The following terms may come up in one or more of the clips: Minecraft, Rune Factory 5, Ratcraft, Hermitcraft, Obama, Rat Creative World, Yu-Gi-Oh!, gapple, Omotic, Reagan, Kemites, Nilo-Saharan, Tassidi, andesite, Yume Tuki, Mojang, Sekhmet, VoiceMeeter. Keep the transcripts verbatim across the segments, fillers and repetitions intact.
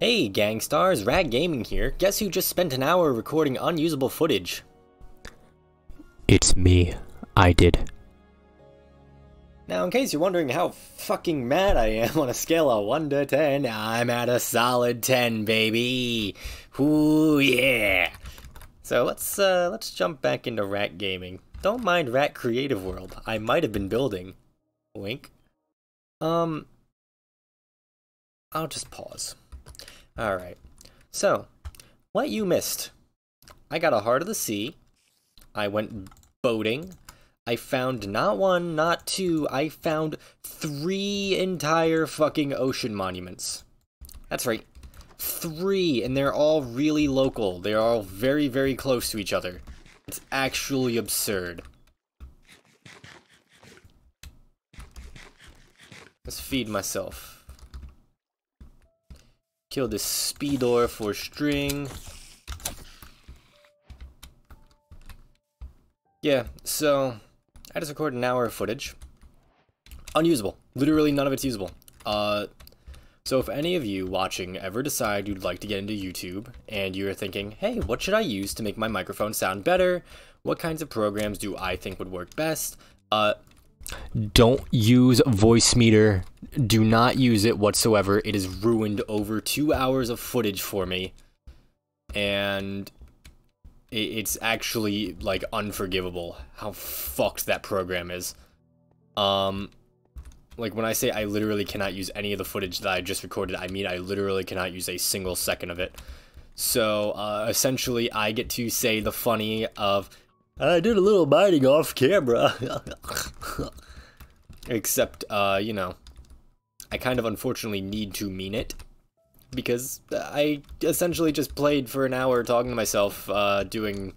Hey Gangstars, Rat Gaming here. Guess who just spent an hour recording unusable footage? It's me. I did. Now in case you're wondering how fucking mad I am, on a scale of one to ten, I'm at a solid ten, baby! Ooh yeah! So let's, uh, let's jump back into Rat Gaming. Don't mind Rat Creative World, I might have been building. Wink. Um... I'll just pause. Alright, so, what you missed. I got a Heart of the Sea, I went boating, I found not one, not two, I found three entire fucking ocean monuments. That's right, three, and they're all really local, they're all very, very close to each other. It's actually absurd. Let's feed myself. Kill this speedor for string. Yeah, so I just recorded an hour of footage. Unusable. Literally none of it's usable. Uh, so if any of you watching ever decide you'd like to get into YouTube and you're thinking, hey, what should I use to make my microphone sound better? What kinds of programs do I think would work best? Uh, Don't use VoiceMeeter. Do not use it whatsoever. It has ruined over two hours of footage for me. And it's actually, like, unforgivable how fucked that program is. Um, like, when I say I literally cannot use any of the footage that I just recorded, I mean I literally cannot use a single second of it. So, uh, essentially, I get to say the funny of... I did a little biting off camera. Except, uh, you know, I kind of unfortunately need to mean it. Because I essentially just played for an hour talking to myself, uh, doing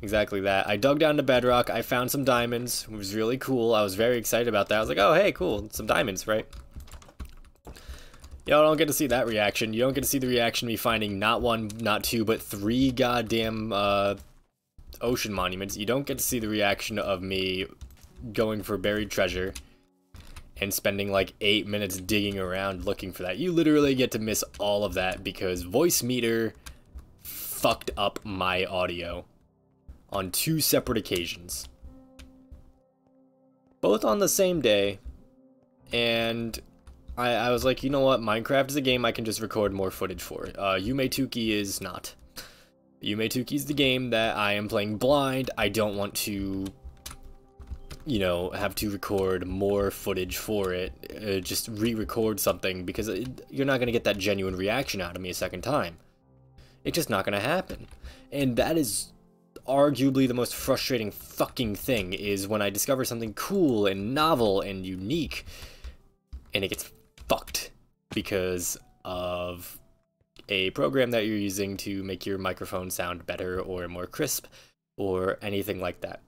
exactly that. I dug down to bedrock, I found some diamonds, it was really cool, I was very excited about that. I was like, oh hey, cool, some diamonds, right? Y'all don't get to see that reaction. You don't get to see the reaction of me finding not one, not two, but three goddamn, uh... ocean monuments. You don't get to see the reaction of me going for buried treasure and spending like eight minutes digging around looking for that. You literally get to miss all of that because VoiceMeeter fucked up my audio on two separate occasions. Both on the same day, and I, I was like, you know what, Minecraft is a game I can just record more footage for. Uh, Yume Tuki is not. Yume Tuki is the game that I am playing blind. I don't want to, you know, have to record more footage for it. Uh, just re-record something because it, you're not going to get that genuine reaction out of me a second time. It's just not going to happen. And that is arguably the most frustrating fucking thing, is when I discover something cool and novel and unique and it gets fucked because of... a program that you're using to make your microphone sound better or more crisp or anything like that.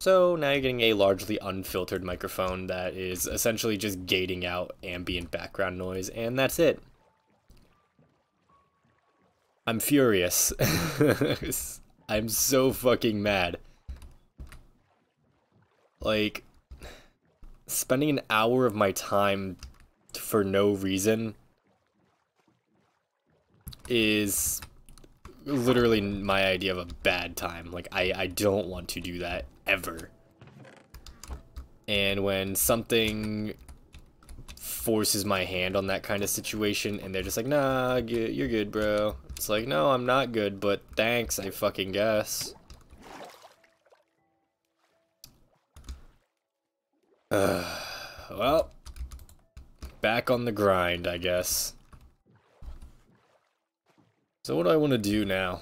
So now you're getting a largely unfiltered microphone that is essentially just gating out ambient background noise, and that's it. I'm furious. I'm so fucking mad. Like, spending an hour of my time for no reason is literally my idea of a bad time. Like, I, I don't want to do that ever. And when something forces my hand on that kind of situation and they're just like, nah, you're good, bro. It's like, no, I'm not good, but thanks, I fucking guess. Uh, well, back on the grind, I guess. So what do I want to do now?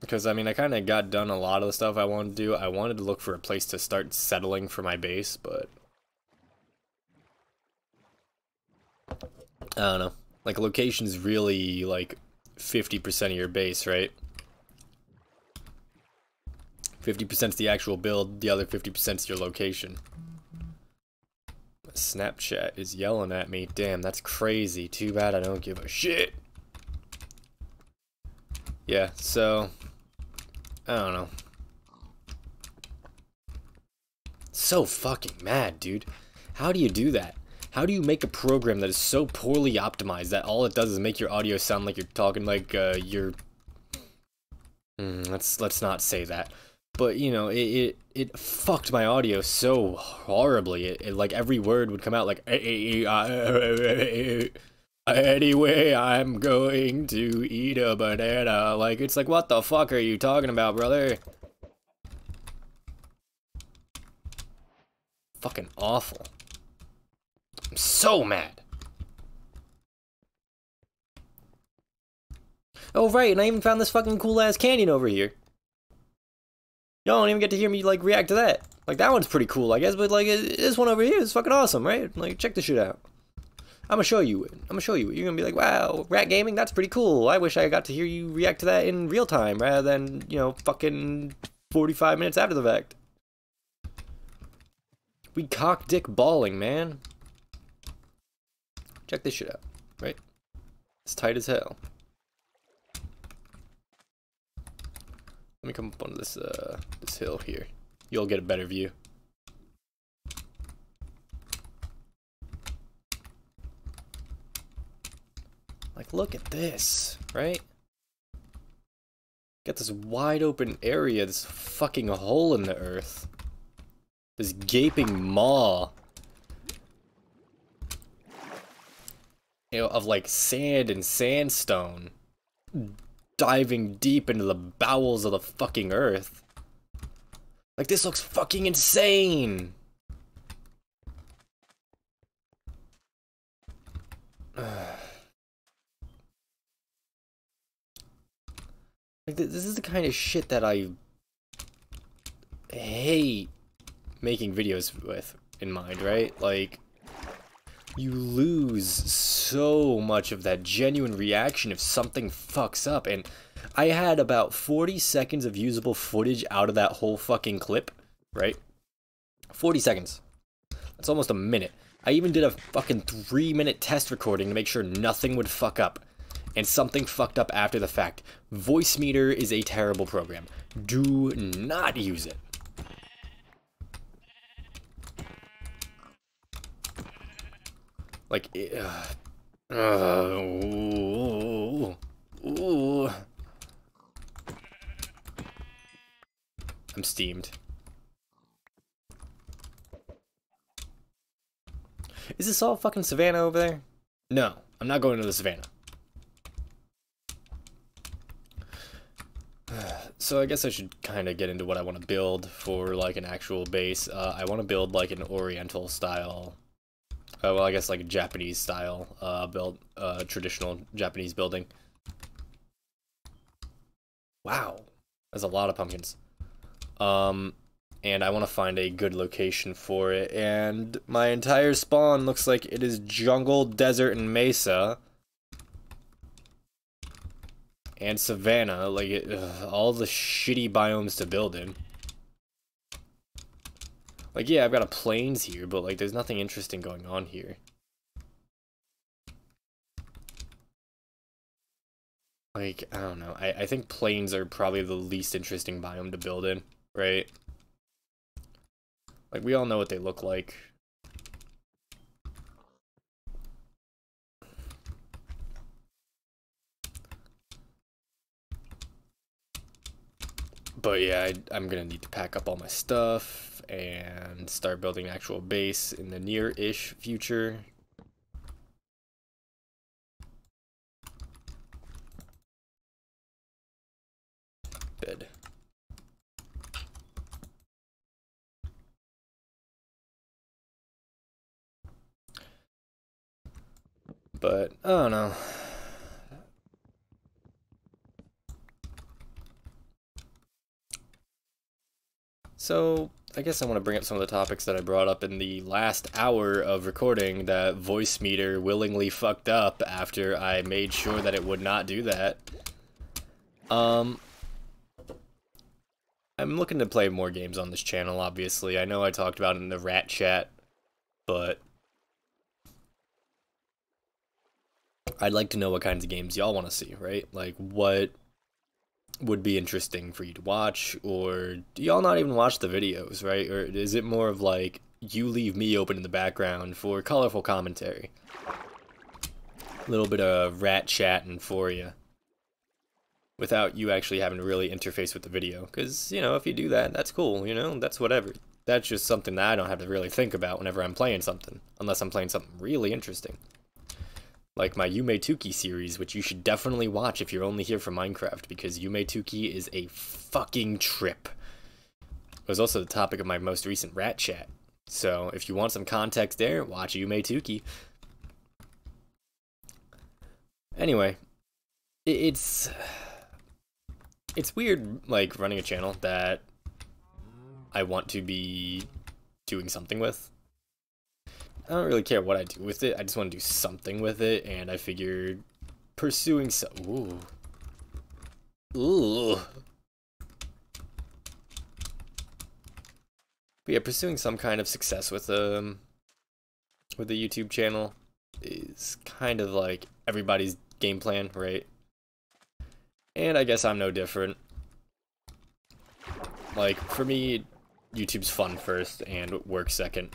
Because, I mean, I kind of got done a lot of the stuff I wanted to do. I wanted to look for a place to start settling for my base, but... I don't know. Like, location's really, like, fifty percent of your base, right? fifty percent's the actual build, the other fifty percent's your location. Snapchat is yelling at me. Damn, that's crazy. Too bad I don't give a shit. Yeah, so, I don't know. So fucking mad, dude. How do you do that? How do you make a program that is so poorly optimized that all it does is make your audio sound like you're talking like uh, you're... Mm, let's let's not say that. But, you know, it, it, it fucked my audio so horribly. It, it like, every word would come out like... Anyway, I'm going to eat a banana. Like, it's like, what the fuck are you talking about, brother? Fucking awful. I'm so mad. Oh, right, and I even found this fucking cool-ass canyon over here. Y'all don't even get to hear me, like, react to that. Like, that one's pretty cool, I guess, but, like, this one over here is fucking awesome, right? Like, check this shit out. I'm gonna show you it. I'm gonna show you it. You're gonna be like, wow, Rat Gaming, that's pretty cool. I wish I got to hear you react to that in real time, rather than, you know, fucking forty-five minutes after the fact. We cock dick balling, man. Check this shit out, right? It's tight as hell. Let me come up on this uh this hill here. You'll get a better view. Like, look at this, right? Got this wide open area, this fucking hole in the earth. This gaping maw. You know, of like sand and sandstone diving deep into the bowels of the fucking earth. Like, this looks fucking insane. Like, th this is the kind of shit that I hate making videos with in mind, right? Like, you lose so much of that genuine reaction if something fucks up, and I had about forty seconds of usable footage out of that whole fucking clip, right? forty seconds. That's almost a minute. I even did a fucking three minute test recording to make sure nothing would fuck up, and something fucked up after the fact. VoiceMeeter is a terrible program. Do not use it. Like, uh, uh, ooh, ooh. I'm steamed. Is this all fucking savannah over there? No, I'm not going to the savannah. So I guess I should kind of get into what I want to build for, like, an actual base. Uh, I want to build, like, an oriental style... Uh, well, I guess like a Japanese style uh, build, uh, traditional Japanese building. Wow, that's a lot of pumpkins. Um, and I want to find a good location for it. And my entire spawn looks like it is jungle, desert, and mesa, and savanna. Like it, ugh, all the shitty biomes to build in. Like, yeah, I've got a plains here, but, like, there's nothing interesting going on here. Like, I don't know. I, I think plains are probably the least interesting biome to build in, right? Like, we all know what they look like. But, yeah, I, I'm gonna need to pack up all my stuff and start building an actual base in the near-ish future. Bed. But, I don't know. So, I guess I want to bring up some of the topics that I brought up in the last hour of recording that VoiceMeeter willingly fucked up after I made sure that it would not do that. Um, I'm looking to play more games on this channel, obviously. I know I talked about it in the Rat Chat, but I'd like to know what kinds of games y'all want to see, right? Like, what would be interesting for you to watch, or do y'all not even watch the videos, right? Or is it more of like, you leave me open in the background for colorful commentary. A little bit of rat chatting for you. Without you actually having to really interface with the video. Because, you know, if you do that, that's cool, you know, that's whatever. That's just something that I don't have to really think about whenever I'm playing something. Unless I'm playing something really interesting. Like my Yume Tuki series, which you should definitely watch if you're only here for Minecraft. Because Yume Tuki is a fucking trip. It was also the topic of my most recent Rat Chat. So, if you want some context there, watch Yume Tuki. Anyway. It's... It's weird, like, running a channel that I want to be doing something with. I don't really care what I do with it. I just want to do something with it, and I figured pursuing so- Ooh. Ooh. But yeah, pursuing some kind of success with, um, with the YouTube channel is kind of like everybody's game plan, right? And I guess I'm no different. Like, for me, YouTube's fun first and work second.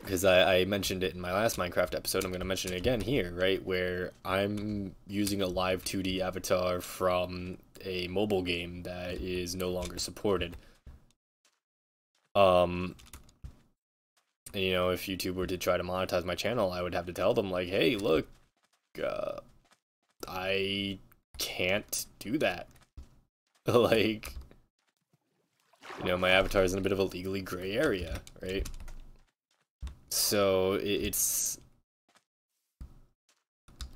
Because I, I mentioned it in my last Minecraft episode, I'm going to mention it again here, right? Where I'm using a live two D avatar from a mobile game that is no longer supported. Um... And, you know, if YouTube were to try to monetize my channel, I would have to tell them, like, hey, look, uh... I can't do that. Like, you know, my avatar is in a bit of a legally gray area, right? So it's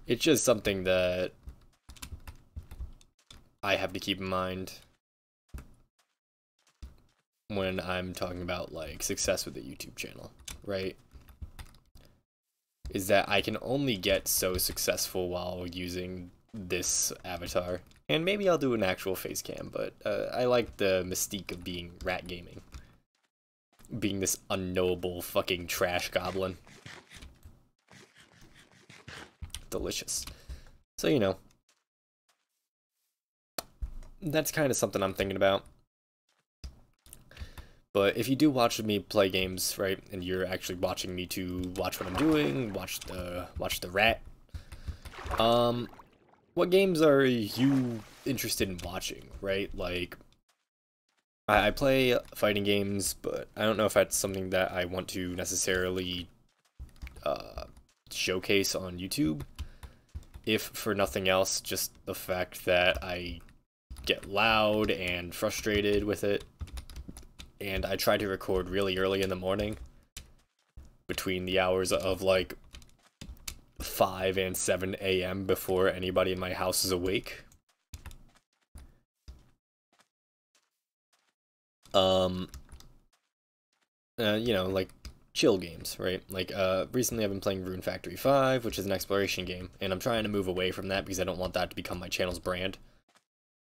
it's just something that I have to keep in mind when I'm talking about, like, success with the YouTube channel, right? Is that I can only get so successful while using this avatar. And maybe I'll do an actual face cam, but uh, I like the mystique of being rat gaming. Being this unknowable fucking trash goblin. Delicious. So, you know. That's kind of something I'm thinking about. But if you do watch me play games, right, and you're actually watching me to watch what I'm doing, watch the watch the rat. Um, what games are you interested in watching, right? Like, I, I play fighting games, but I don't know if that's something that I want to necessarily uh, showcase on YouTube. If for nothing else, just the fact that I get loud and frustrated with it. And I try to record really early in the morning, between the hours of like five and seven A M before anybody in my house is awake. Um, uh, you know, like chill games, right? Like uh, recently I've been playing Rune Factory five, which is an exploration game, and I'm trying to move away from that because I don't want that to become my channel's brand.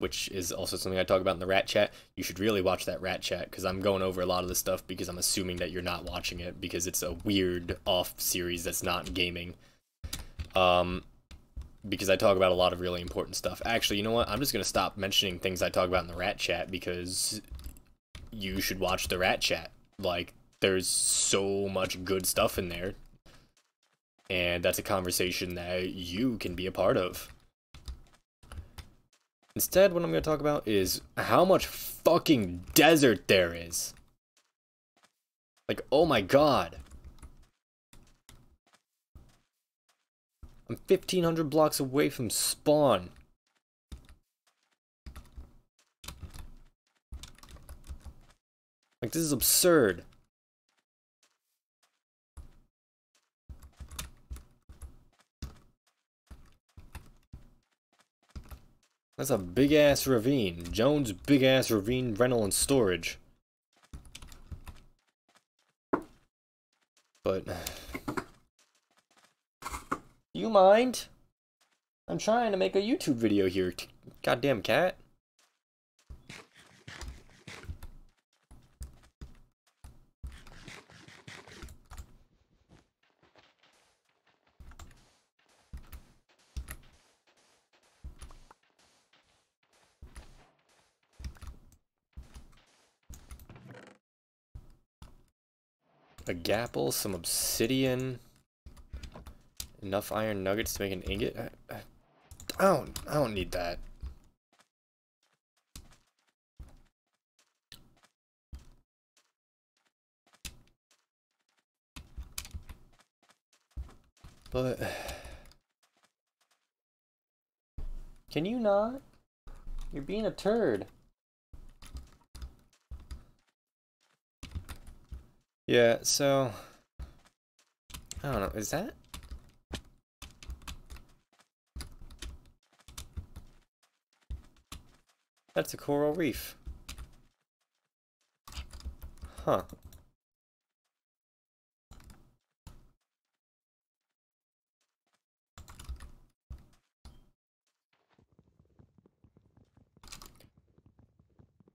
Which is also something I talk about in the Rat Chat. You should really watch that Rat Chat, because I'm going over a lot of this stuff because I'm assuming that you're not watching it, because it's a weird off series that's not gaming. Um, because I talk about a lot of really important stuff. Actually, you know what? I'm just going to stop mentioning things I talk about in the Rat Chat, because you should watch the Rat Chat. Like, there's so much good stuff in there, and that's a conversation that you can be a part of. Instead, what I'm going to talk about is how much fucking desert there is. Like, oh my god. I'm fifteen hundred blocks away from spawn. Like, this is absurd. That's a big-ass ravine. Jones' big-ass ravine rental and storage. But... You mind? I'm trying to make a YouTube video here. Goddamn cat. a gapple, some obsidian, enough iron nuggets to make an ingot. I, I, I don't, I don't need that. But can you not? You're being a turd. Yeah, so I don't know, is that? That's a coral reef. Huh.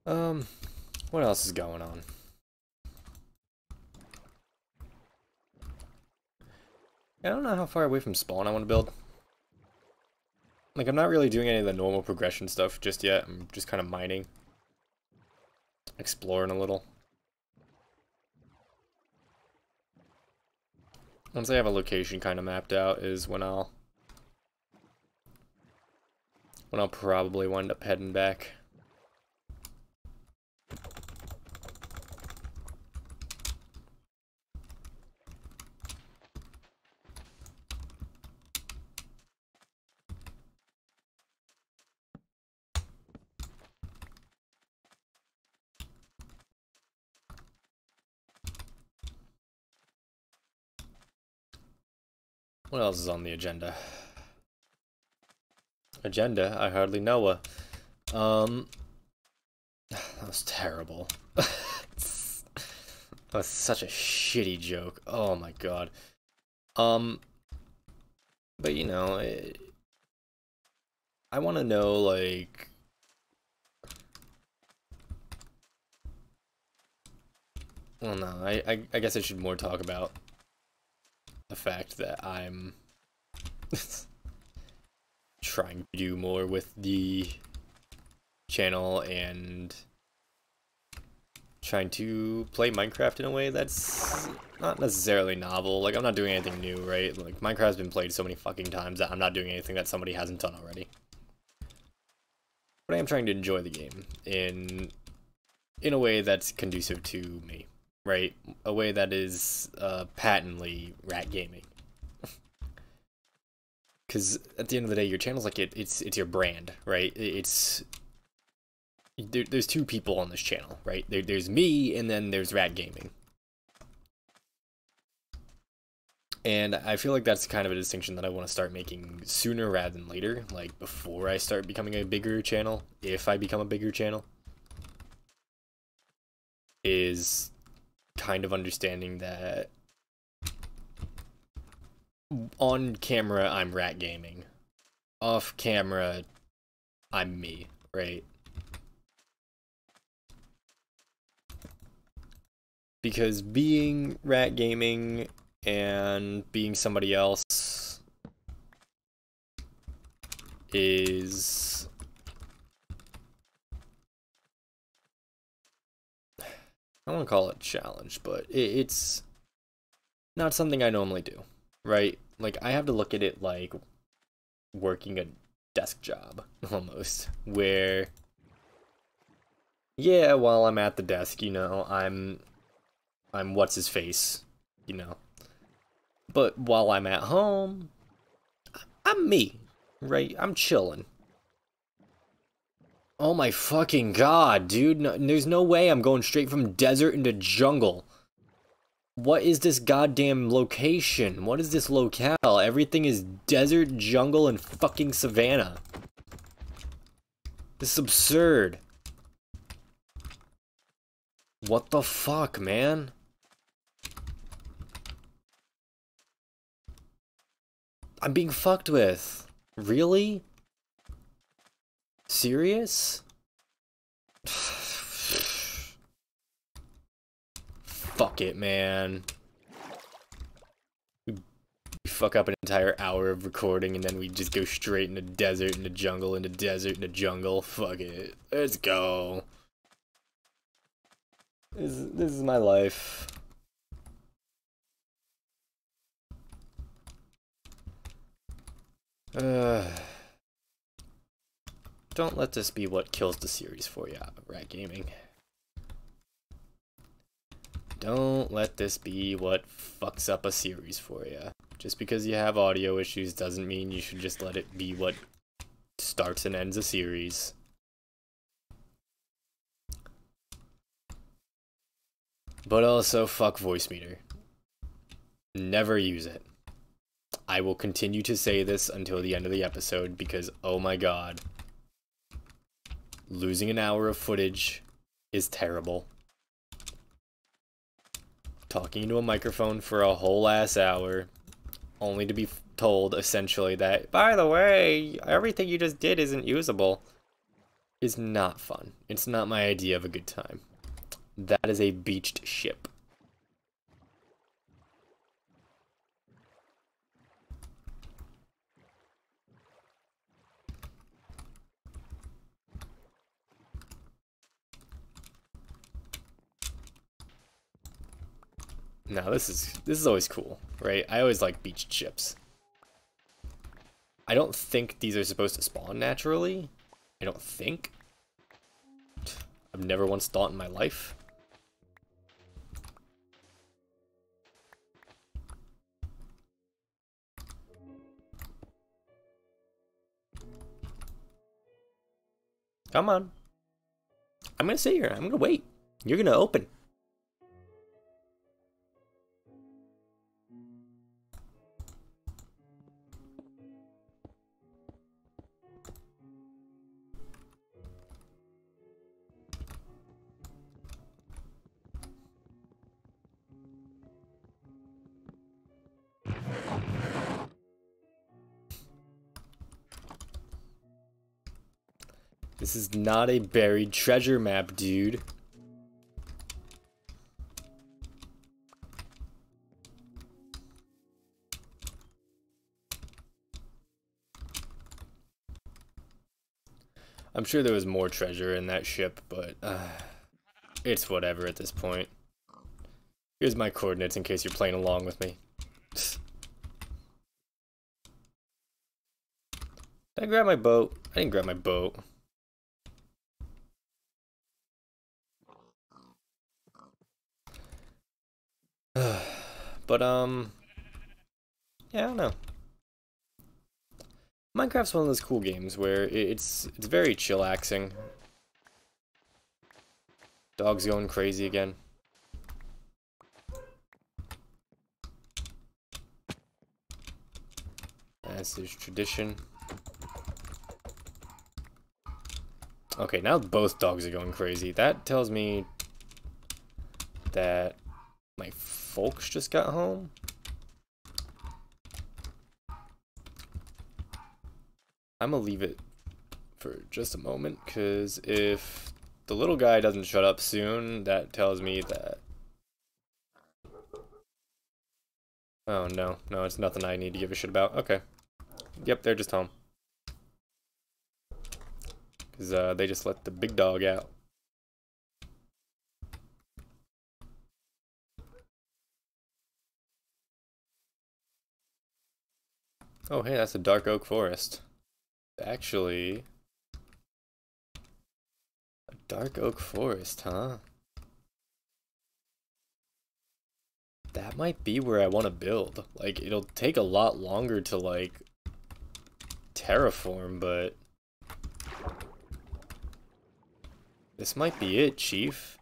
Um, what else is going on? I don't know how far away from spawn I want to build. Like, I'm not really doing any of the normal progression stuff just yet. I'm just kind of mining. Exploring a little. Once I have a location kind of mapped out is when I'll... when I'll probably wind up heading back. What else is on the agenda? Agenda? I hardly know what. Um, that was terrible. That was such a shitty joke. Oh my god. Um, but you know, it, I want to know, like, well, no, I, I, I guess I should more talk about the fact that I'm trying to do more with the channel and trying to play Minecraft in a way that's not necessarily novel. Like, I'm not doing anything new, right? Like, Minecraft's been played so many fucking times that I'm not doing anything that somebody hasn't done already. But I am trying to enjoy the game in in a way that's conducive to me. Right, a way that is uh, patently rat gaming. Because at the end of the day, your channel's like it, it's it's your brand, right? It's there, there's two people on this channel, right? There, there's me, and then there's Rat Gaming. And I feel like that's kind of a distinction that I want to start making sooner rather than later, like before I start becoming a bigger channel, if I become a bigger channel, is kind of understanding that on camera I'm rat gaming, off camera I'm me, right? Because being rat gaming and being somebody else is I don't want to call it a challenge, but it's not something I normally do, right? Like, I have to look at it like working a desk job, almost, where, yeah, while I'm at the desk, you know, I'm, I'm what's-his-face, you know, but while I'm at home, I'm me, right? I'm chilling. Oh my fucking god, dude. No, there's no way I'm going straight from desert into jungle. What is this goddamn location? What is this locale? Everything is desert, jungle, and fucking savannah. This is absurd. What the fuck, man? I'm being fucked with. Really? Serious? Fuck it, man. We fuck up an entire hour of recording and then we just go straight into desert, into jungle, into desert, into jungle. Fuck it. Let's go. This, this is my life. Uh, don't let this be what kills the series for you, Rat Gaming. Don't let this be what fucks up a series for you. Just because you have audio issues doesn't mean you should just let it be what starts and ends a series. But also, fuck VoiceMeeter. Never use it. I will continue to say this until the end of the episode because, oh my god, losing an hour of footage is terrible. Talking into a microphone for a whole ass hour, only to be told essentially that, by the way, everything you just did isn't usable, is not fun. It's not my idea of a good time. That is a beached ship. Now this is this is always cool, right? I always like beached ships. I don't think these are supposed to spawn naturally. I don't think. I've never once thought in my life. Come on. I'm gonna sit here. I'm gonna wait. You're gonna open. This is not a buried treasure map, dude. I'm sure there was more treasure in that ship, but uh, it's whatever at this point. Here's my coordinates in case you're playing along with me. Did I grab my boat? I didn't grab my boat. But, um, yeah, I don't know. Minecraft's one of those cool games where it's it's very chillaxing. Dog's going crazy again. That's his tradition. Okay, now both dogs are going crazy. That tells me that my folks just got home. I'm gonna leave it for just a moment, because if the little guy doesn't shut up soon, that tells me that... Oh no, no, it's nothing I need to give a shit about. Okay. Yep, they're just home. Because uh, they just let the big dog out. Oh hey, that's a dark oak forest. Actually... A dark oak forest, huh? That might be where I want to build. Like, it'll take a lot longer to, like, terraform, but... This might be it, Chief.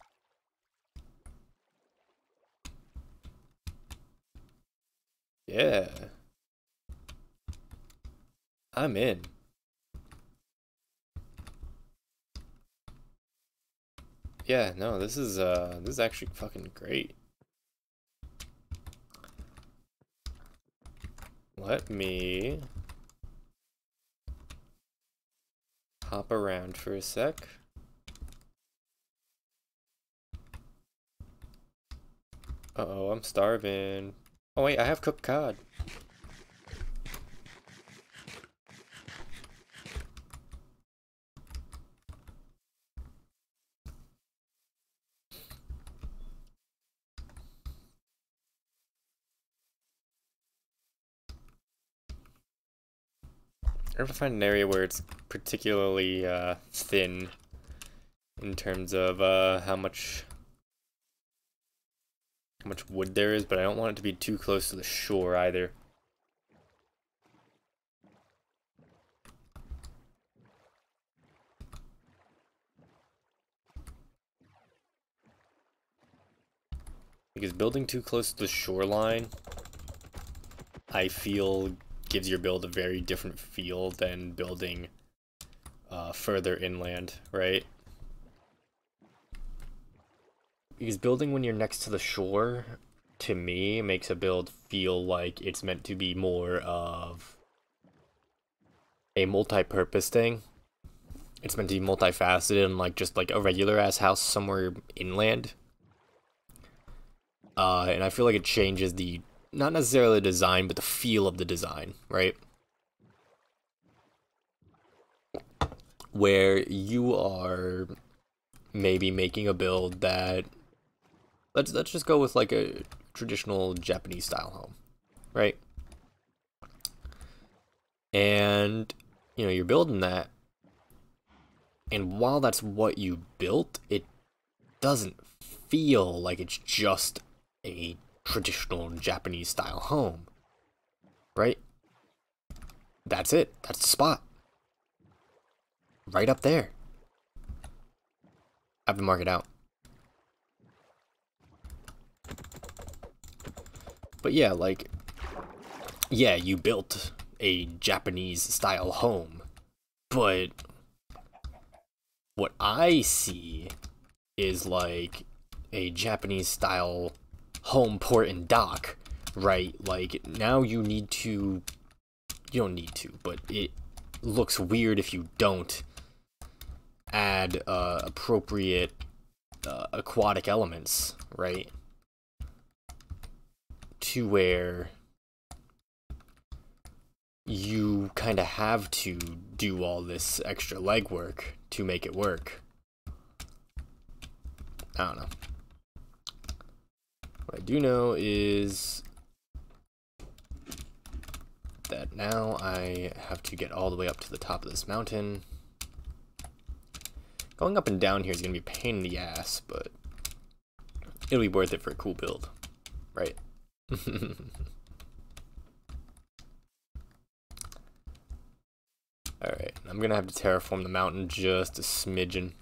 Yeah. I'm in. Yeah, no, this is uh this is actually fucking great. Let me hop around for a sec. Uh-oh, I'm starving. Oh wait, I have cooked cod. ever find an area where it's particularly uh, thin in terms of uh, how much how much wood there is, but I don't want it to be too close to the shore either. Because building too close to the shoreline, I feel, gives your build a very different feel than building uh, further inland, right? Because building when you're next to the shore, to me, makes a build feel like it's meant to be more of a multi-purpose thing. It's meant to be multifaceted and like just like a regular-ass house somewhere inland. Uh, and I feel like it changes the, not necessarily the design, but the feel of the design, right? Where you are maybe making a build that, let's, let's just go with like a traditional Japanese style home, right? And, you know, you're building that. And while that's what you built, it doesn't feel like it's just a traditional Japanese style home, right? That's it. That's the spot. Right up there. I have to mark it out. But yeah, like, yeah, you built a Japanese style home, but what I see is like a Japanese style home, port, and dock, right? Like, now you need to, you don't need to, but it looks weird if you don't add uh, appropriate uh, aquatic elements, right? To where you kind of have to do all this extra legwork to make it work. I don't know. What I do know is that now I have to get all the way up to the top of this mountain. Going up and down here is going to be a pain in the ass, but it'll be worth it for a cool build, right? Alright, I'm going to have to terraform the mountain just a smidgen.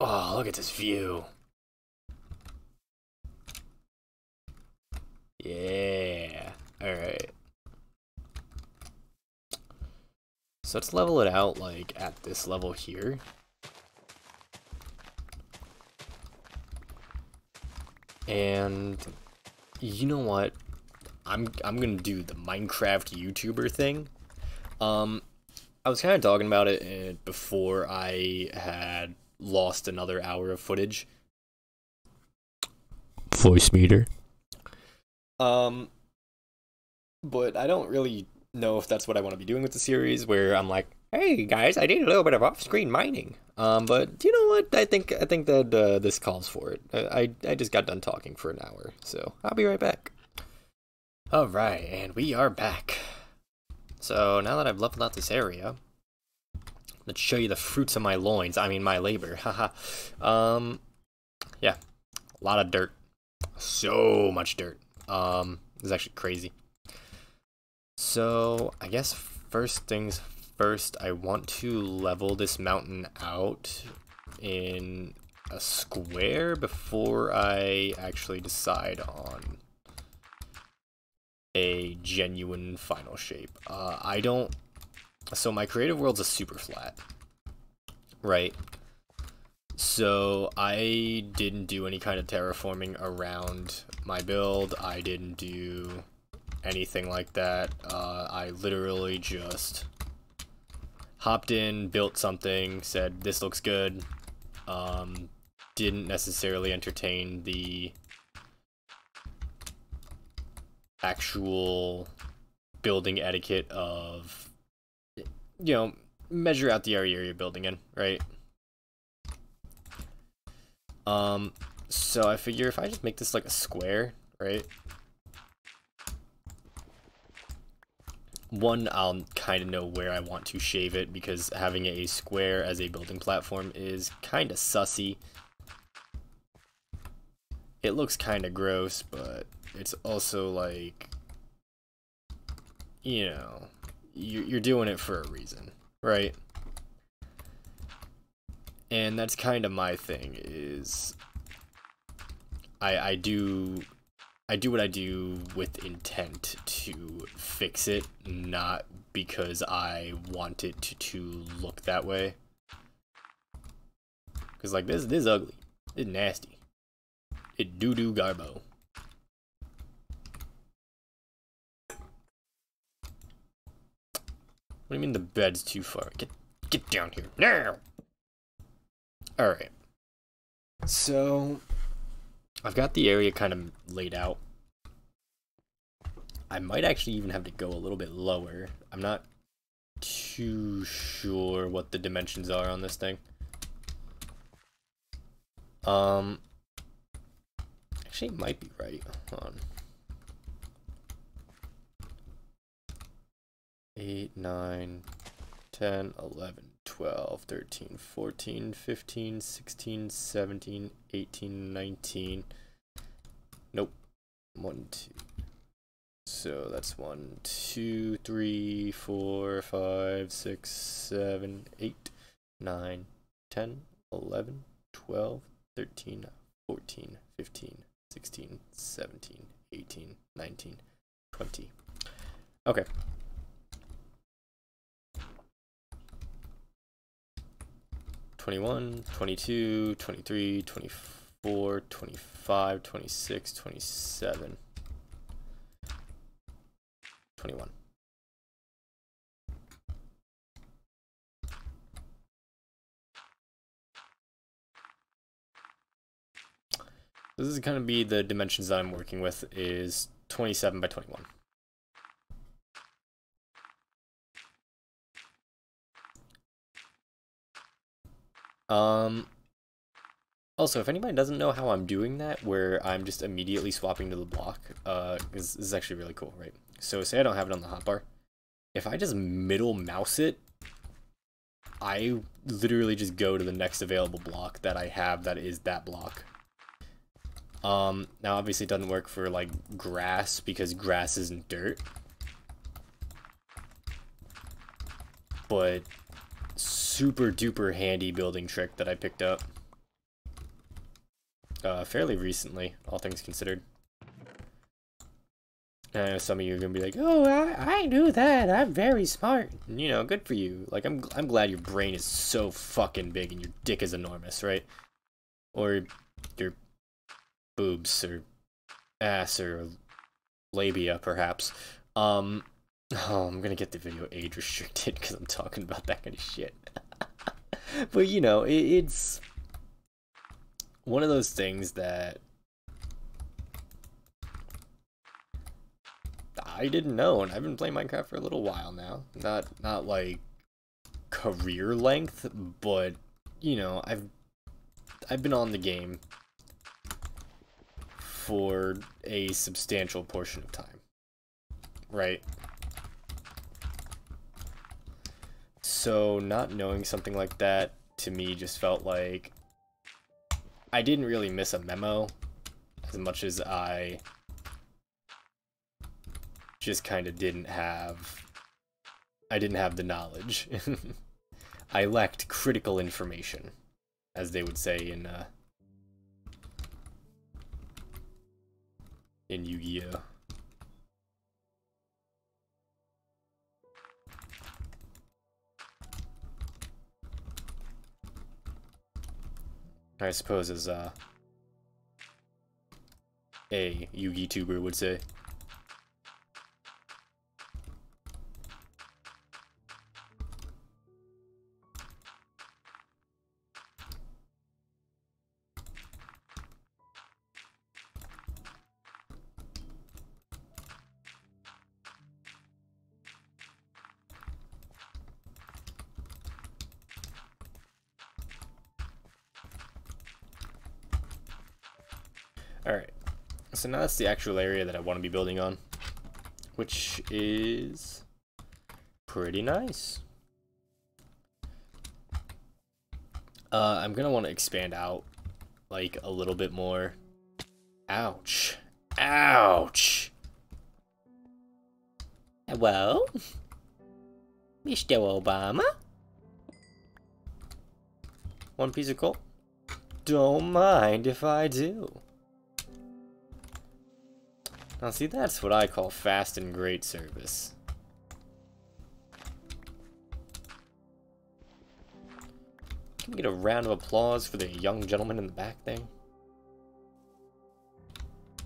Oh, look at this view. Yeah, alright. So let's level it out, like, at this level here. And you know what? I'm, I'm gonna do the Minecraft YouTuber thing. Um, I was kind of talking about it before I had lost another hour of footage. VoiceMeeter. Um, but I don't really know if that's what I want to be doing with the series, where I'm like, hey guys, I did a little bit of off-screen mining. Um, but you know what? I think I think that uh, this calls for it. I, I I just got done talking for an hour, so I'll be right back. All right, and we are back. So now that I've leveled out this area, let's show you the fruits of my loins. I mean, my labor. Haha. um, yeah, a lot of dirt. So much dirt. Um, it's actually crazy. So I guess first things first, I want to level this mountain out in a square before I actually decide on a genuine final shape. Uh, I don't, so my creative world's a super flat, right? So I didn't do any kind of terraforming around my build. I didn't do anything like that. Uh, I literally just hopped in, built something, said this looks good. Um, didn't necessarily entertain the actual building etiquette of, you know, measure out the area you're building in, right? Um, so I figure if I just make this like a square, right? one, I'll kind of know where I want to shave it, because having a square as a building platform is kind of sussy. It looks kind of gross, but it's also like, you know, you're doing it for a reason, right? And that's kind of my thing, is I, I do... I do what I do with intent to fix it, not because I want it to, to look that way. Because, like, this, this is ugly. It's nasty. It doo-doo garbo. What do you mean the bed's too far? Get, get down here now! Alright. So... I've got the area kind of laid out. I might actually even have to go a little bit lower. I'm not too sure what the dimensions are on this thing. Um, actually, it might be right. Hold on. eight, nine, ten, eleven, twelve, thirteen, fourteen, fifteen, sixteen, seventeen, eighteen, nineteen. Nope. one, two. So that's one, two, three, four, five, six, seven, eight, nine, ten, eleven, twelve, thirteen, fourteen, fifteen, sixteen, seventeen, eighteen, nineteen, twenty. Okay. twenty-one, twenty-two, twenty-three, twenty-four, twenty-five, twenty-six, twenty-seven, twenty-one. This is going to be the dimensions that I'm working with, is twenty-seven by twenty-one. Um, also, if anybody doesn't know how I'm doing that, where I'm just immediately swapping to the block, uh, this, this is actually really cool, right? So say I don't have it on the hotbar. If I just middle mouse it, I literally just go to the next available block that I have that is that block. Um, now obviously it doesn't work for like grass, because grass isn't dirt. But... super duper handy building trick that I picked up uh, fairly recently, all things considered. And I know some of you are gonna be like, "Oh, I, I knew that. I'm very smart." And, you know, good for you. Like, I'm I'm glad your brain is so fucking big and your dick is enormous, right? Or your boobs or ass or labia, perhaps. Um, oh, I'm gonna get the video age restricted because I'm talking about that kind of shit. But, you know, it, it's one of those things that I didn't know, and I've been playing Minecraft for a little while now. Not, not like, career length, but, you know, I've, I've been on the game for a substantial portion of time, right? So not knowing something like that, to me, just felt like I didn't really miss a memo as much as I just kind of didn't have, I didn't have the knowledge. I lacked critical information, as they would say in, uh, in Yu-Gi-Oh! I suppose, as uh, a Yugi-tuber would say. Alright, so now that's the actual area that I want to be building on, which is pretty nice. Uh, I'm gonna want to expand out like a little bit more. Ouch. Ouch. Hello? Mister Obama? One piece of coal? Don't mind if I do. Now see, that's what I call fast and great service. Can we get a round of applause for the young gentleman in the back there?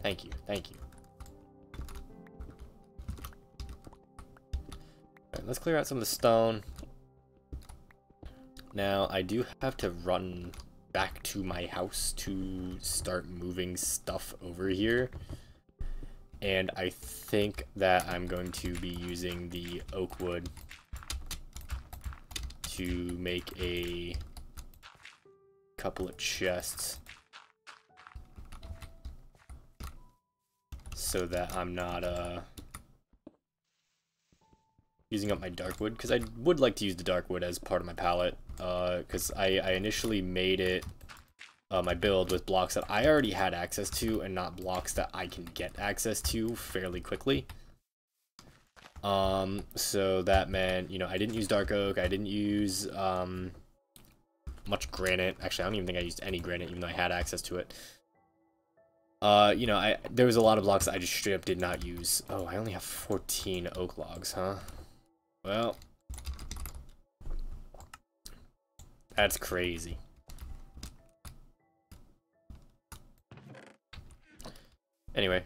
Thank you, thank you. Alright, let's clear out some of the stone. Now, I do have to run back to my house to start moving stuff over here. And I think that I'm going to be using the oak wood to make a couple of chests so that I'm not uh, using up my dark wood, because I would like to use the dark wood as part of my palette, because uh, I, I initially made it Uh, my build with blocks that I already had access to and not blocks that I can get access to fairly quickly. Um, so that meant, you know, I didn't use dark oak, I didn't use um, much granite. Actually, I don't even think I used any granite, even though I had access to it. Uh, you know, I there was a lot of blocks that I just straight up did not use. Oh, I only have fourteen oak logs, huh? Well, that's crazy. Anyway,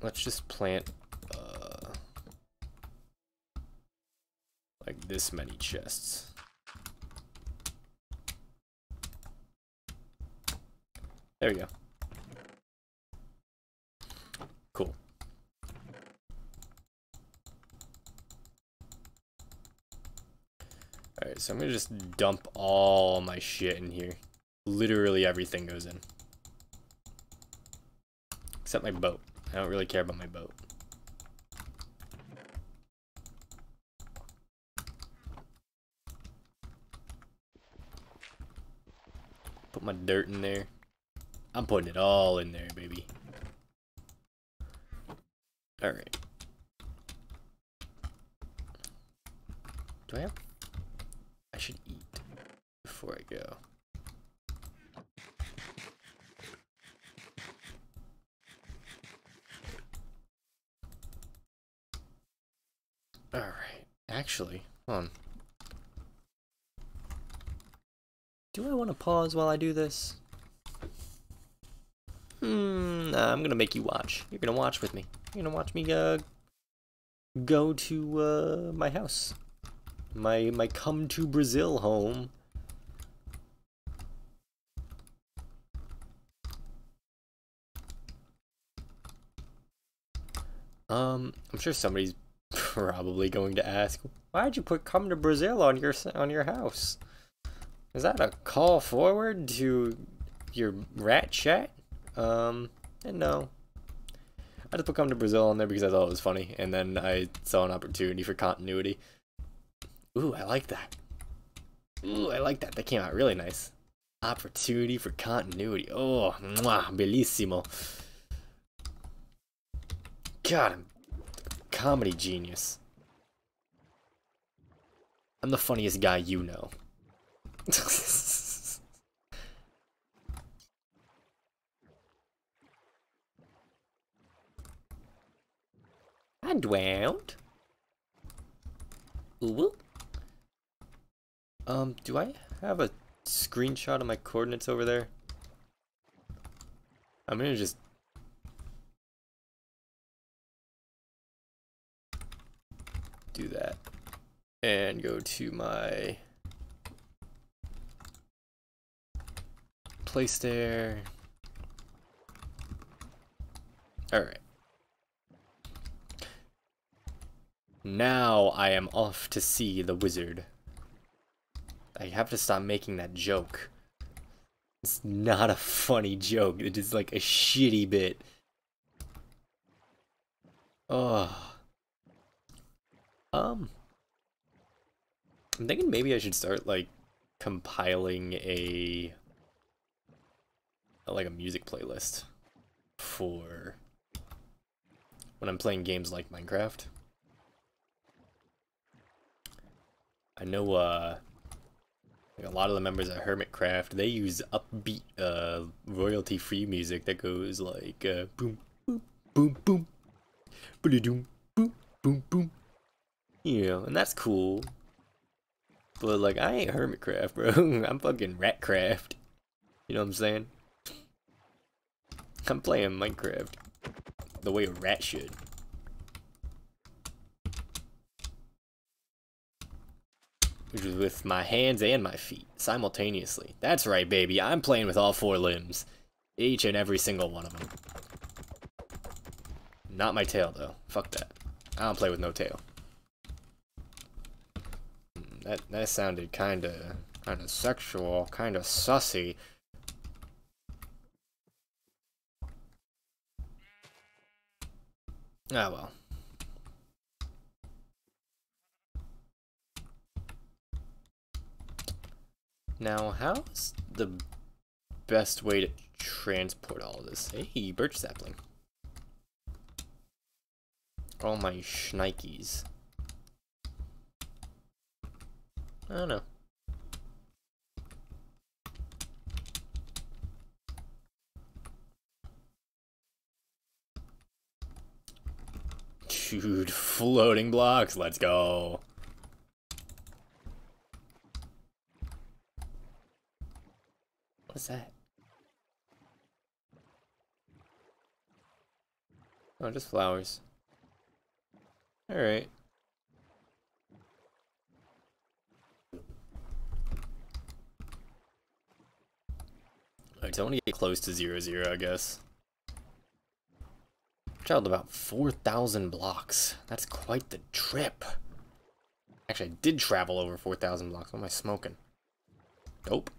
let's just plant uh, like this many chests. There we go. Cool. Alright, so I'm gonna just dump all my shit in here. Literally everything goes in. Except my boat. I don't really care about my boat. Put my dirt in there. I'm putting it all in there, baby. Alright. Do I have... I should eat before I go. Alright, actually, hold on. Do I want to pause while I do this? Hmm, nah, I'm going to make you watch. You're going to watch with me. You're going to watch me uh, go to uh, my house. My, my come to Brazil home. Um, I'm sure somebody's probably going to ask, why'd you put "come to Brazil" on your on your house? Is that a call forward to your rat chat? Um, and no, I just put "come to Brazil" on there because I thought it was funny, and then I saw an opportunity for continuity. Ooh, I like that. Ooh, I like that. That came out really nice. Opportunity for continuity. Oh, mwah, bellissimo. God, I'm comedy genius. I'm the funniest guy you know. I drowned. Ooh. Um, do I have a screenshot of my coordinates over there? I'm gonna just do that and go to my place there. All right, now I am off to see the wizard. I have to stop making that joke. It's not a funny joke. It is like a shitty bit. Oh. Um, I'm thinking maybe I should start like compiling a like a music playlist for when I'm playing games like Minecraft. I know uh like a lot of the members at Hermitcraft, they use upbeat uh royalty free music that goes like uh boom boom boom boom boom boom boom boom. You know, and that's cool. But like I ain't Hermitcraft, bro. I'm fucking Ratcraft. You know what I'm saying? I'm playing Minecraft the way a rat should. Which is with my hands and my feet simultaneously. That's right, baby. I'm playing with all four limbs. Each and every single one of them. Not my tail, though. Fuck that. I don't play with no tail. That, that sounded kinda, kinda sexual, kinda sussy. Ah, well. Now, how's the best way to transport all of this? Hey, birch sapling. All my shnikes. I don't know. Dude, floating blocks, let's go. What's that? Oh, just flowers. Alright. Alright, so I want to get close to zero zero, I guess. Traveled about four thousand blocks. That's quite the trip. Actually, I did travel over four thousand blocks. What am I smoking? Nope.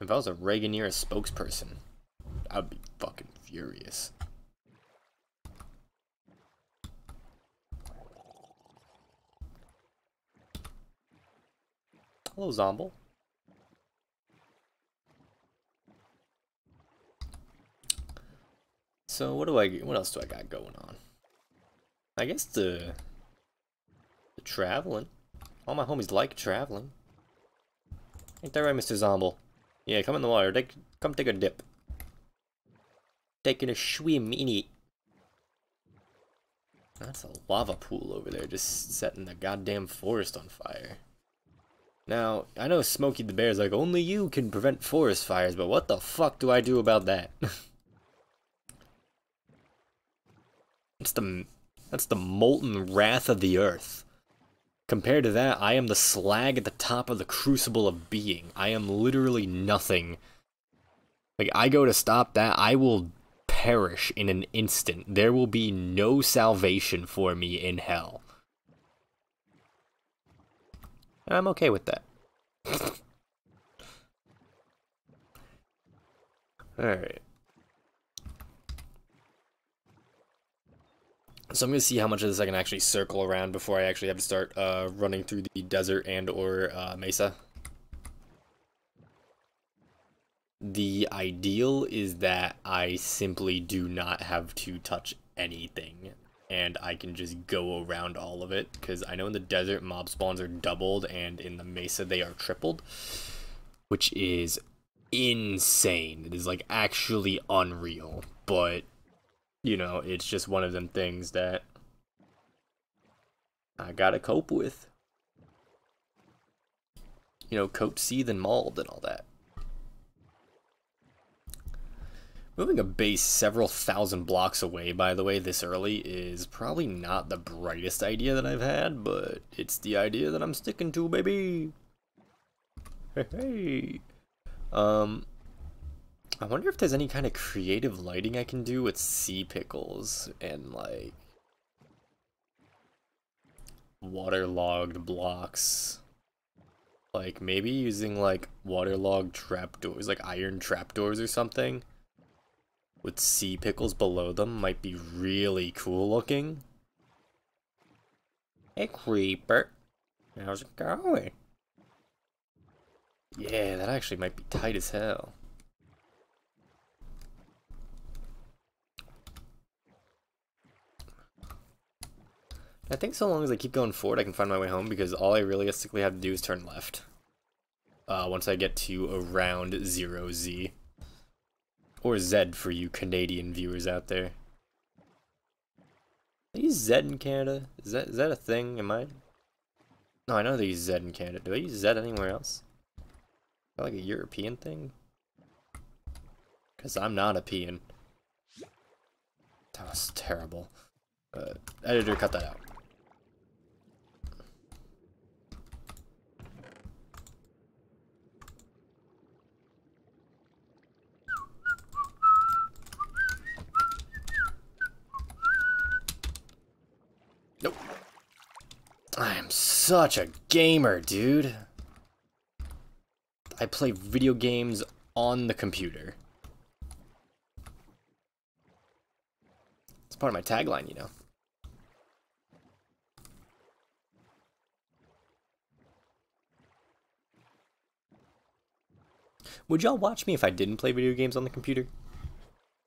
If I was a Reaganera spokesperson, I'd be fucking furious. Hello, Zomble. So what do I? What else do I got going on? I guess the, the traveling. All my homies like traveling. Ain't that right, Mister Zomble? Yeah, come in the water. Take, come take a dip. Taking a swim in it. That's a lava pool over there, just setting the goddamn forest on fire. Now, I know Smokey the Bear's like, only you can prevent forest fires, but what the fuck do I do about that? It's the, that's the molten wrath of the earth. Compared to that, I am the slag at the top of the crucible of being. I am literally nothing. Like, I go to stop that, I will perish in an instant. There will be no salvation for me in hell. And I'm okay with that. Alright. So I'm going to see how much of this I can actually circle around before I actually have to start uh, running through the desert and or uh, mesa. The ideal is that I simply do not have to touch anything and I can just go around all of it, because I know in the desert mob spawns are doubled and in the mesa they are tripled, which is insane. It is like actually unreal, but you know, it's just one of them things that I gotta cope with. You know, cope, seethe, and mauled, and all that. Moving a base several thousand blocks away, by the way, this early is probably not the brightest idea that I've had, but it's the idea that I'm sticking to, baby. Hey, hey. Um... I wonder if there's any kind of creative lighting I can do with sea pickles and, like, waterlogged blocks. Like, maybe using, like, waterlogged trapdoors, like iron trapdoors or something. with sea pickles below them might be really cool looking. Hey, Creeper. How's it going? Yeah, that actually might be tight as hell. I think so long as I keep going forward, I can find my way home, because all I realistically have to do is turn left. Uh, once I get to around zero Z. Or Z for you Canadian viewers out there. They use Z in Canada? Is that, is that a thing? Am I? No, I know they use Z in Canada. Do they use Z anywhere else? Is that like a European thing? Because I'm not a peon. That was terrible. Uh, editor, cut that out. Nope. I am such a gamer, dude. I play video games on the computer. It's part of my tagline, you know. Would y'all watch me if I didn't play video games on the computer?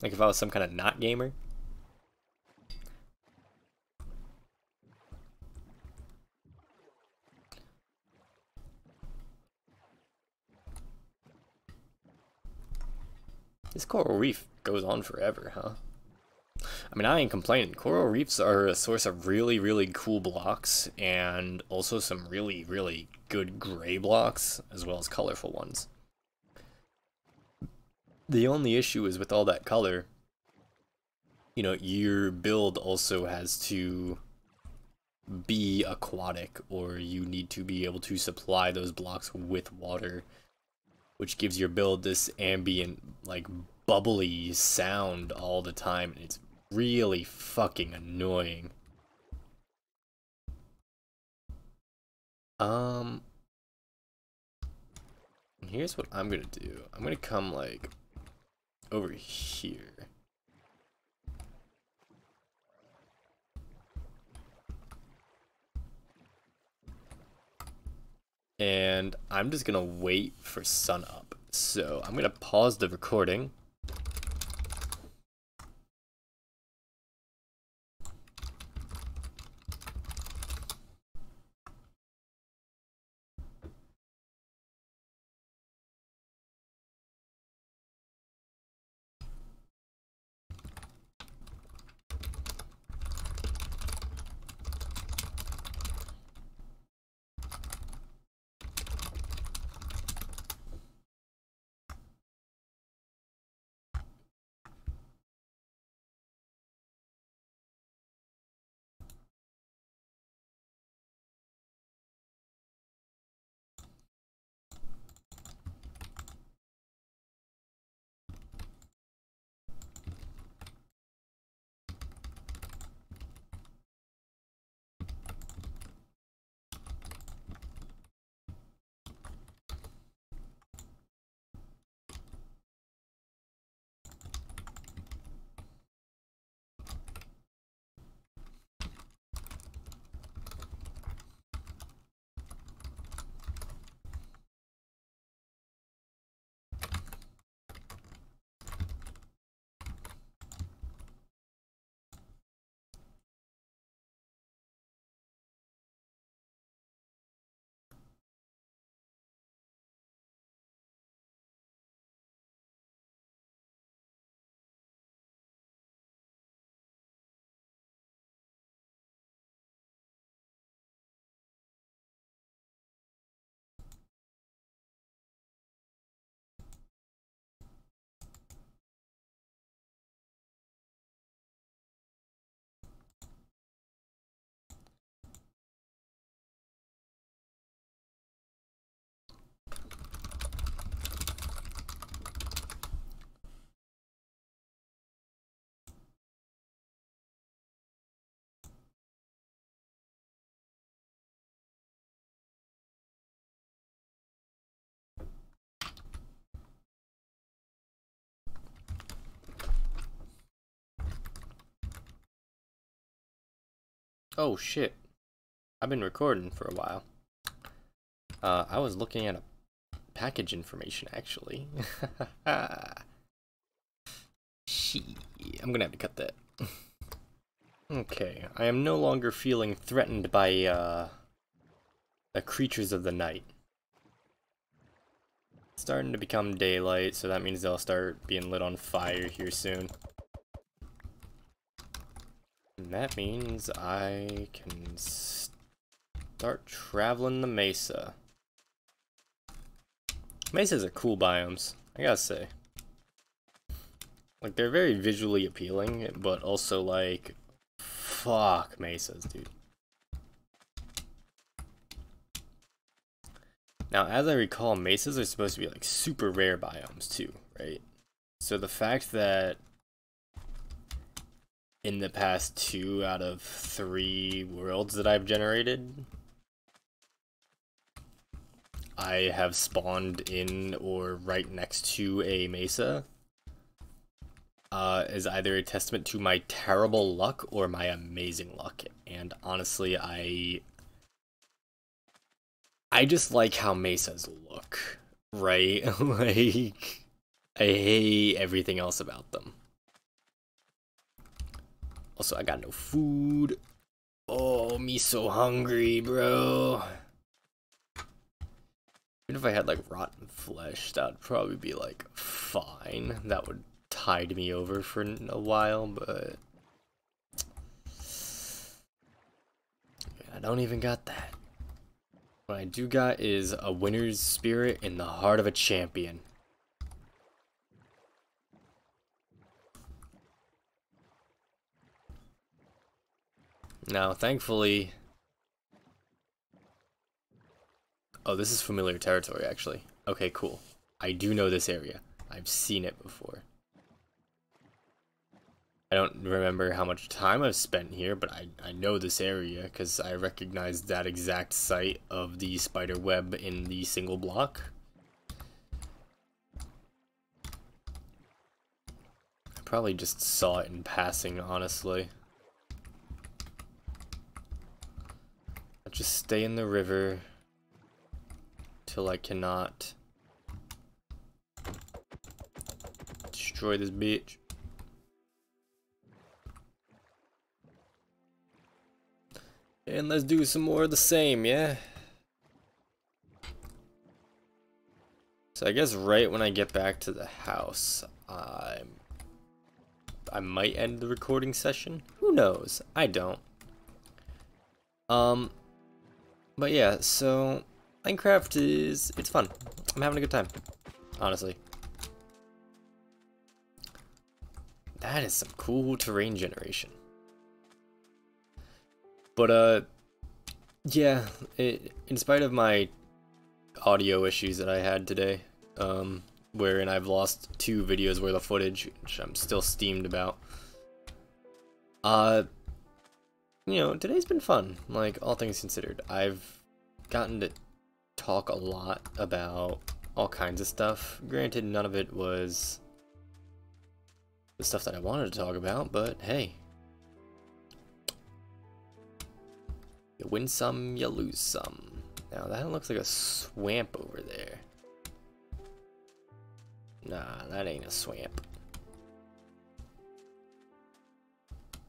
Like if I was some kind of not gamer? This coral reef goes on forever, huh? I mean, I ain't complaining. Coral reefs are a source of really, really cool blocks, and also some really, really good gray blocks, as well as colorful ones. The only issue is with all that color, you know, your build also has to be aquatic, or you need to be able to supply those blocks with water, which gives your build this ambient, like, bubbly sound all the time, and it's really fucking annoying. Um, here's what I'm gonna do. I'm gonna come, like, over here. And I'm just gonna wait for sun up. So I'm gonna pause the recording. Oh shit, I've been recording for a while. Uh, I was looking at a package information actually. She, I'm gonna have to cut that. Okay, I am no longer feeling threatened by uh, the creatures of the night. It's starting to become daylight, so that means they'll start being lit on fire here soon. And that means I can start traveling the mesa. Mesas are cool biomes, I gotta say. Like, they're very visually appealing, but also like, fuck mesas, dude. Now, as I recall, mesas are supposed to be like super rare biomes too, right? So the fact that in the past two out of three worlds that I've generated, I have spawned in or right next to a mesa uh, is either a testament to my terrible luck or my amazing luck. And honestly, I I just like how mesas look, right? Like, I hate everything else about them. Also, I got no food. Oh, me so hungry, bro. Even if I had, like, rotten flesh, that would probably be, like, fine. That would tide me over for a while, but I don't even got that. What I do got is a winner's spirit in the heart of a champion. Now, thankfully, oh, this is familiar territory, actually. Okay, cool. I do know this area. I've seen it before. I don't remember how much time I've spent here, but I, I know this area because I recognize that exact site of the spider web in the single block. I probably just saw it in passing, honestly. Just stay in the river till I cannot destroy this bitch. And let's do some more of the same, yeah? So I guess right when I get back to the house, I, I might end the recording session. Who knows? I don't. Um... But yeah, so Minecraft is, it's fun. I'm having a good time, honestly. That is some cool terrain generation. But uh, yeah, it, in spite of my audio issues that I had today, um, wherein I've lost two videos worth of footage, which I'm still steamed about, uh, you know, today's been fun, like, all things considered. I've gotten to talk a lot about all kinds of stuff. Granted, none of it was the stuff that I wanted to talk about, but hey. You win some, you lose some. Now, that looks like a swamp over there. Nah, that ain't a swamp.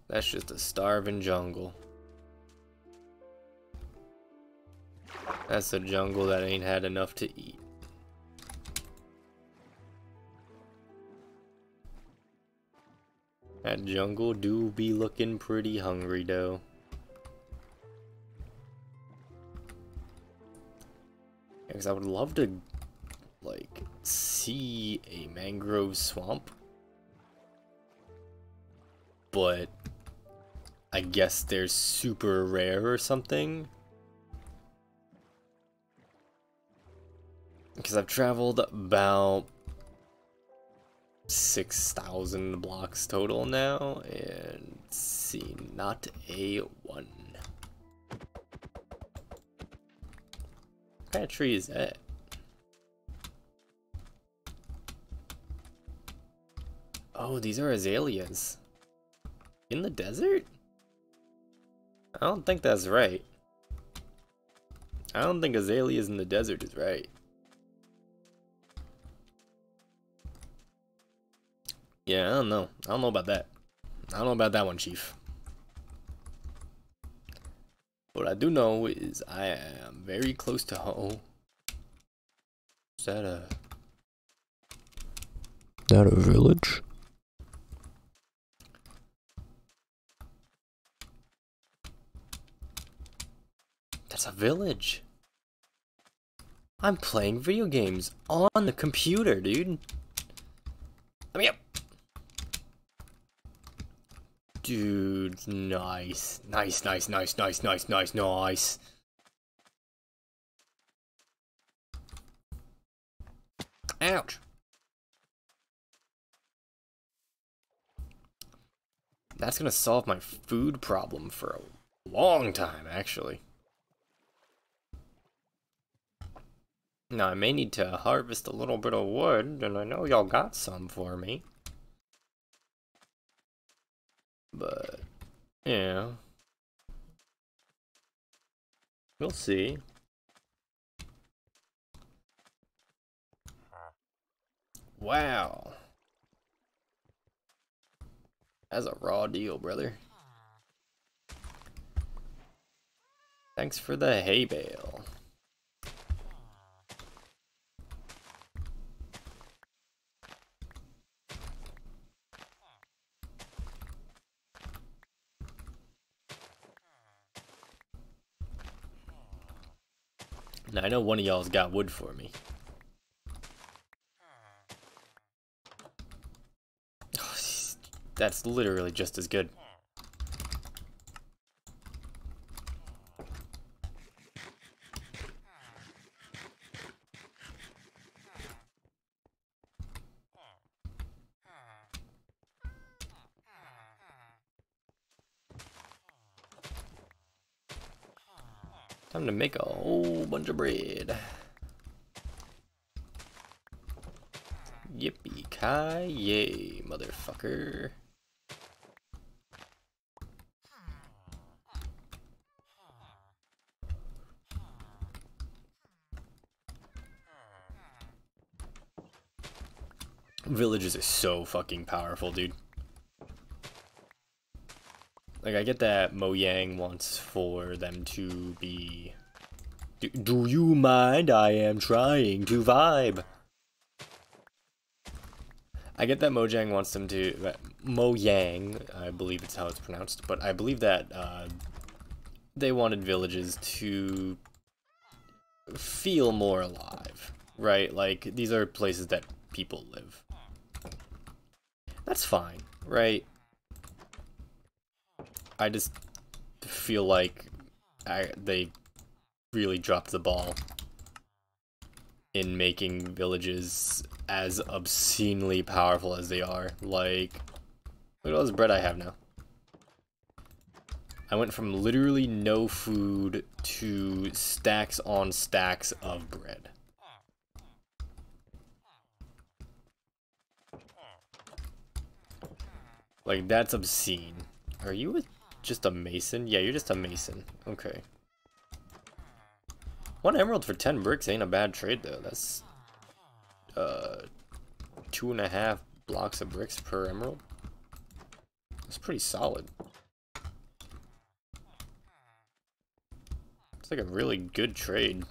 That's just a starving jungle. That's a jungle that ain't had enough to eat. That jungle do be looking pretty hungry though. Yeah, 'cause I would love to, like, see a mangrove swamp. But I guess they're super rare or something. Because I've traveled about six thousand blocks total now and seen not a one. What kind of tree is that? Oh, these are azaleas. In the desert? I don't think that's right. I don't think azaleas in the desert is right. Yeah, I don't know. I don't know about that. I don't know about that one, Chief. What I do know is I am very close to home. Is that a... Is that a village? That's a village. I'm playing video games on the computer, dude. Let me up. Dude, nice. Nice, nice, nice, nice, nice, nice, nice. Ouch. That's gonna solve my food problem for a long time, actually. Now, I may need to harvest a little bit of wood, and I know y'all got some for me. But, yeah. We'll see. Wow. That's a raw deal, brother. Thanks for the hay bale. Now, I know one of y'all's got wood for me. Oh, that's literally just as good. Time to make a whole bunch of bread. Yippee-ki-yay, motherfucker. Villages are so fucking powerful, dude. Like, I get that Mojang wants for them to be... Do, do you mind? I am trying to vibe. I get that Mojang wants them to... That Mojang, I believe it's how it's pronounced, but I believe that uh, they wanted villages to feel more alive, right? Like, these are places that people live. That's fine, right? I just feel like I, they really dropped the ball in making villages as obscenely powerful as they are. Like, look at all this bread I have now. I went from literally no food to stacks on stacks of bread. Like, that's obscene. Are you a just a mason? Yeah, you're just a mason. Okay. One emerald for ten bricks ain't a bad trade, though. That's uh, two and a half blocks of bricks per emerald. That's pretty solid. It's like a really good trade.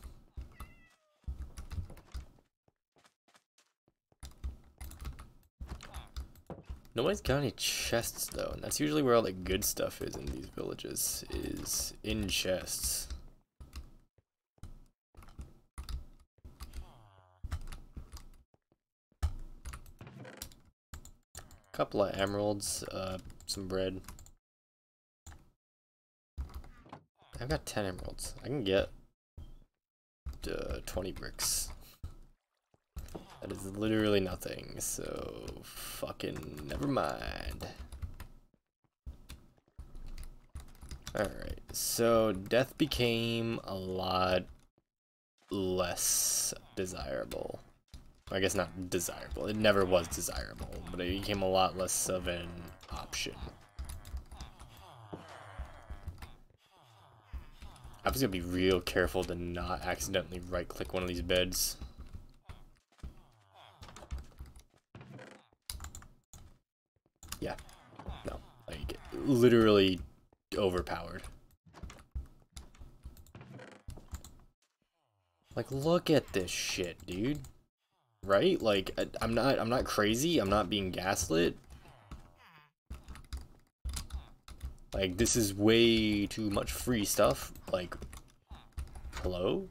Nobody's got any chests, though, and that's usually where all the good stuff is in these villages, is in chests. Couple of emeralds, uh, some bread. I've got ten emeralds. I can get uh, twenty bricks. That is literally nothing, so fucking never mind. Alright, so death became a lot less desirable. I guess not desirable, it never was desirable, but it became a lot less of an option. I was gonna be real careful to not accidentally right-click one of these beds. Yeah. No. Like, literally overpowered. Like, look at this shit, dude. Right? Like, I, I'm not, I'm not crazy. I'm not being gaslit. Like, this is way too much free stuff. Like, hello?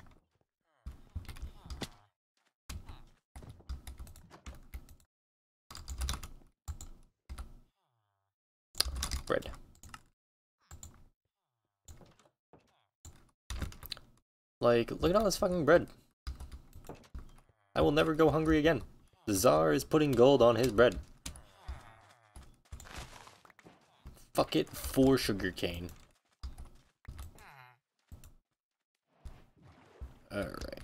Bread. Like, look at all this fucking bread. I will never go hungry again. The Tsar is putting gold on his bread. Fuck it for sugarcane. Alright.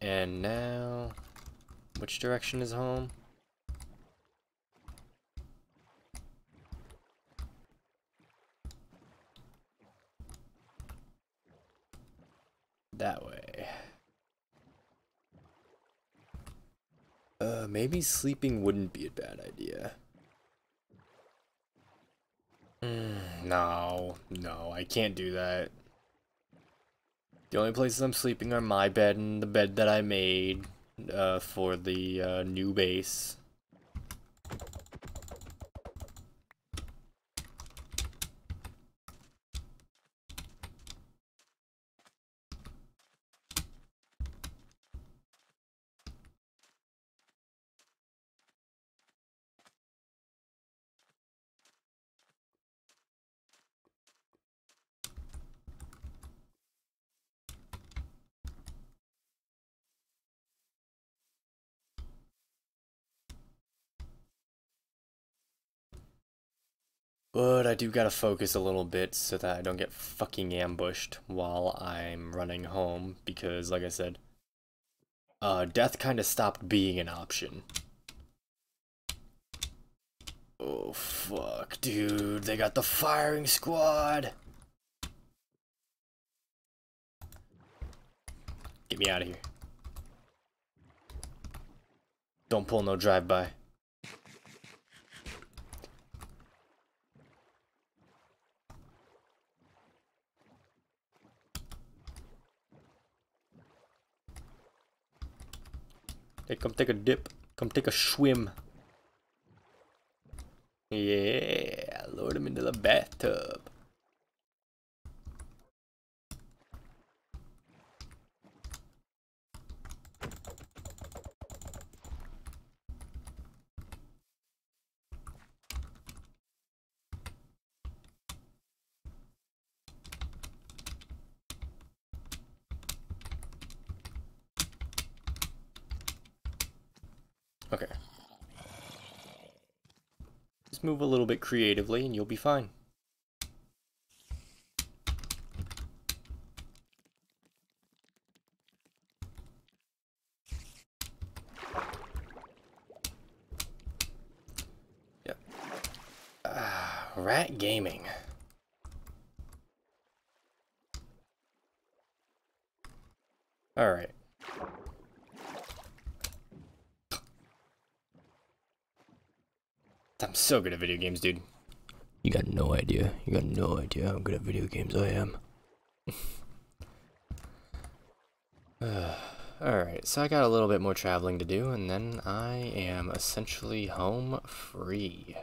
And now, which direction is home? That way. Uh, maybe sleeping wouldn't be a bad idea. Mm, no, no, I can't do that. The only places I'm sleeping are my bed and the bed that I made uh, for the uh, new base. But I do gotta focus a little bit so that I don't get fucking ambushed while I'm running home, because, like I said, uh, death kinda stopped being an option. Oh, fuck, dude, they got the firing squad! Get me out of here. Don't pull no drive-by. Hey, come take a dip. Come take a swim. Yeah, load him into the bathtub. Okay. Just move a little bit creatively and you'll be fine. Yep. Uh, Rat Gaming. All right. I'm so good at video games, dude. You got no idea. You got no idea how good at video games I am. uh, Alright, so I got a little bit more traveling to do, and then I am essentially home free.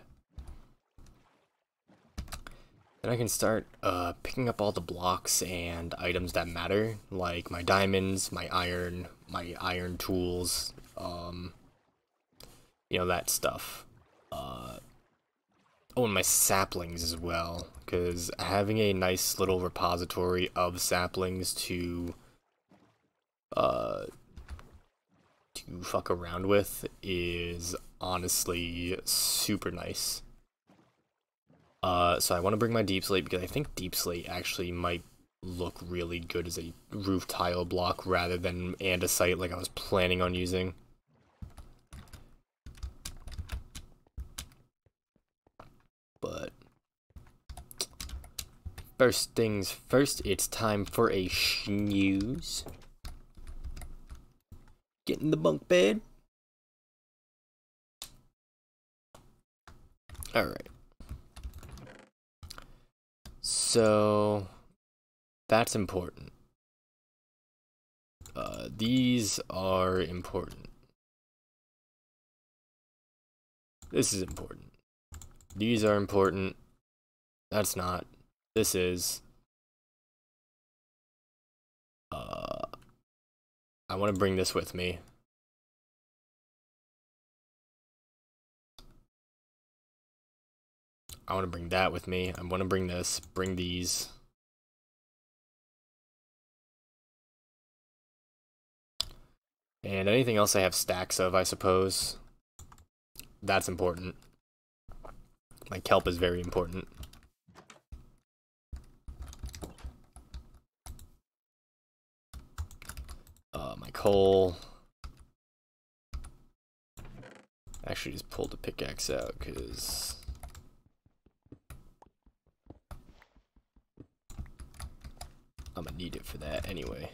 Then I can start uh, picking up all the blocks and items that matter, like my diamonds, my iron, my iron tools, um, you know, that stuff. Uh, oh, and my saplings as well, because having a nice little repository of saplings to uh, to fuck around with is honestly super nice. Uh, so I want to bring my deep slate, because I think deep slate actually might look really good as a roof tile block rather than andesite like I was planning on using. But First things first, it's time for a snooze. Get in the bunk bed. Alright. So, that's important. Uh, these are important. This is important. These are important. That's not. This is. Uh, I want to bring this with me. I want to bring that with me. I want to bring this. Bring these. And anything else I have stacks of, I suppose. That's important. My kelp is very important. Uh, my coal. Actually, just pulled the pickaxe out because. I'm gonna need it for that anyway.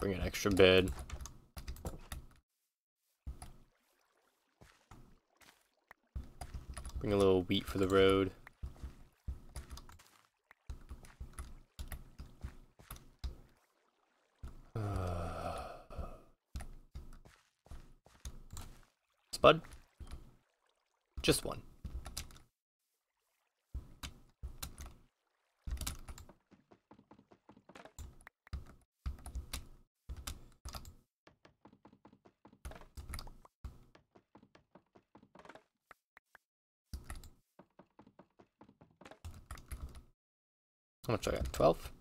Bring an extra bed. Bring a little wheat for the road. Uh, Spud? Just one. How much I got? twelve?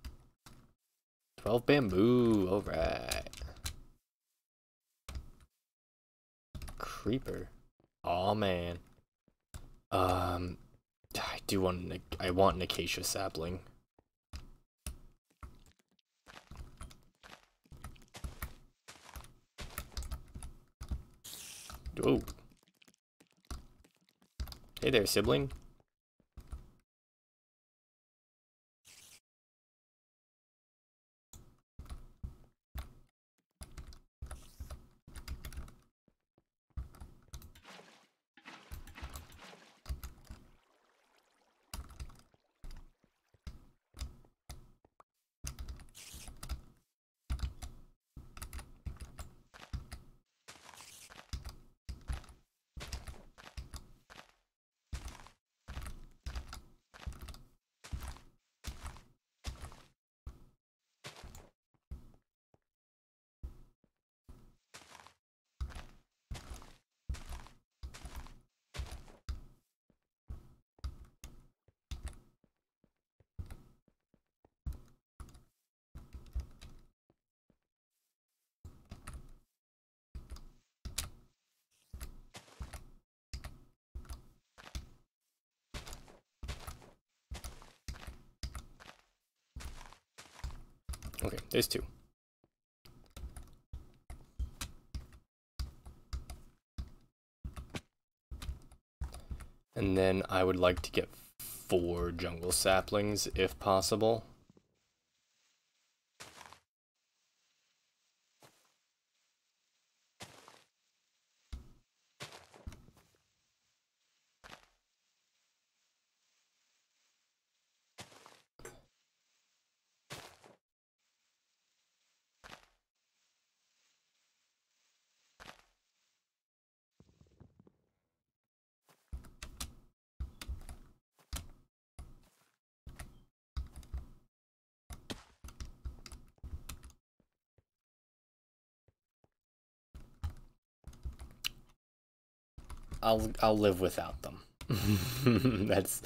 twelve bamboo, alright. Creeper. Aw, oh, man. Um, I do want an, I want an acacia sapling. Whoa. Hey there, sibling. Okay, there's two. And then I would like to get four jungle saplings if possible. I'll I'll live without them. that's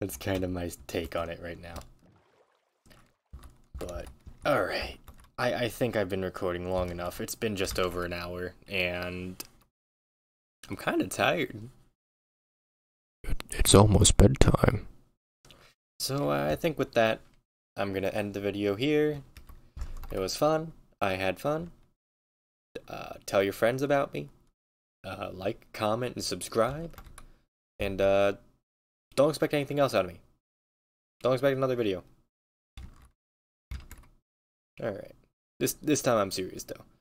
that's kind of my take on it right now. But all right, I I think I've been recording long enough. It's been just over an hour, and I'm kind of tired. It's almost bedtime. So uh, I think with that, I'm gonna end the video here. It was fun. I had fun. Uh, tell your friends about me. Uh, like, comment, and subscribe, and uh, don't expect anything else out of me. Don't expect another video. Alright. This this time I'm serious though.